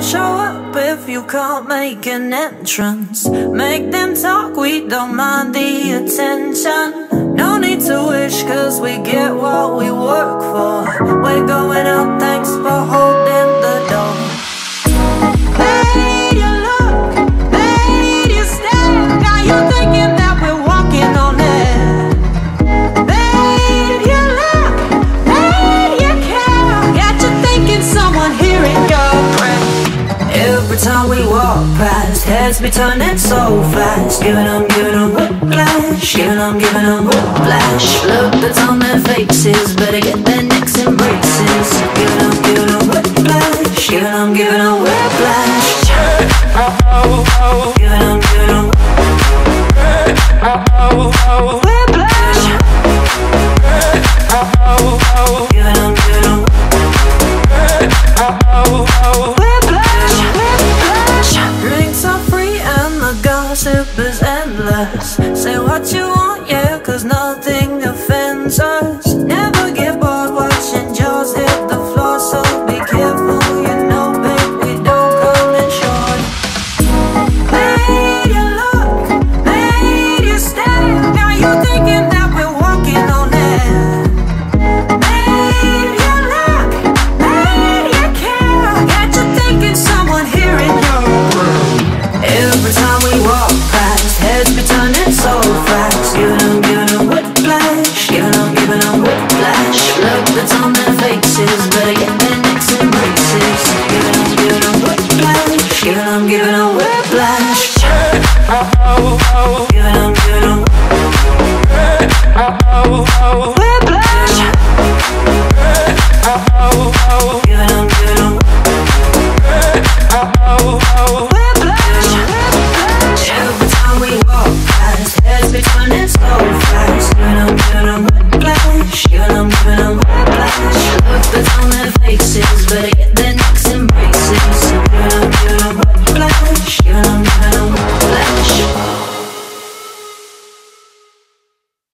Don't show up if you can't make an entrance. Make them talk, we don't mind the attention. No need to wish, cause we get what we work for. We're going out, thanks for holding the door. Every time we walk past, heads be turning so fast. Giving them whiplash. Giving them whiplash. Look, that's on their faces, better get their necks in braces. Giving them whiplash. Giving them whiplash. Giving them whiplash. Giving them Gossip is endless. Say what you want, yeah, cause nothing offends us. Never get bored watching jaws hit the floor, so be careful, you know, baby, don't come in short. Made you look, made you stand. Now you're thinking that we're walking on air. Made you look, made you care. Got you thinking someone hearing your world. Every time so fast, giving them whiplash, giving them whiplash. Look, that's on their faces, better get their necks in braces. Giving them whiplash, giving them whiplash. Giving them whiplash. Giving them whiplash.